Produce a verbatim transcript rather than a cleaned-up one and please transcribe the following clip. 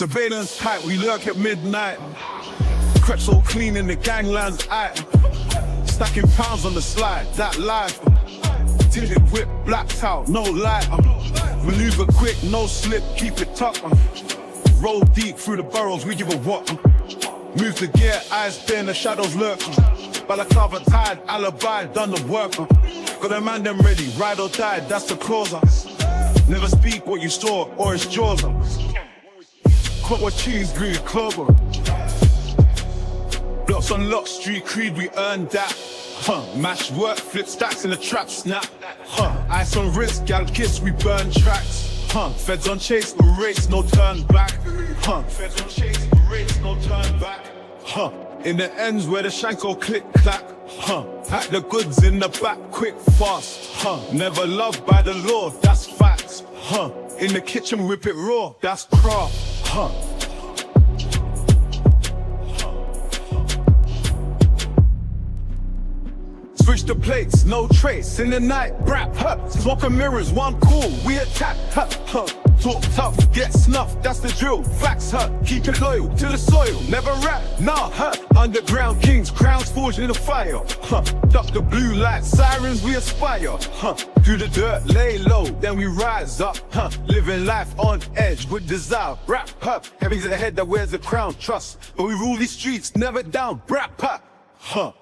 Surveillance tight, we lurk at midnight. Crutch so clean in the gangland's eye. Stacking pounds on the slide, that life. Did it whip, blacked out, no light. Maneuver quick, no slip, keep it tucked. Roll deep through the burrows, we give a what. Move the gear, eyes thin, the shadows lurking. Balaclava tied, alibi, done the work. Got a man them ready, ride or die, that's the closer. Never speak what you saw, or it's jaws. Caught with cheese, green clover. Blocks on lock, street creed, we earned that. Huh, mash work, flip stacks in the trap, snap. Huh, ice on wrist, gal kiss, we burn tracks. Huh, feds on chase, erase, no turn back. Huh, feds on chase, erase, no turn back. Huh, in the ends where the shanko click, clack. Huh, pack the goods in the back, quick, fast. Huh, never loved by the law, that's facts. Huh, in the kitchen whip it raw, that's craft. Huh. Switch the plates, no trace, in the night, rap, huh. Smoke and mirrors, one cool, we attack, huh, huh. Talk tough, get snuffed, that's the drill, facts, huh. Keep it loyal to the soil, never rap, nah, huh. Underground kings, crowns forged in the fire, huh. Duck the blue light, sirens we aspire, huh. Through the dirt, lay low, then we rise up, huh. Living life on edge with desire, rap, huh. Heavy's the head that wears the crown, trust, but we rule these streets, never down, rap, huh, huh.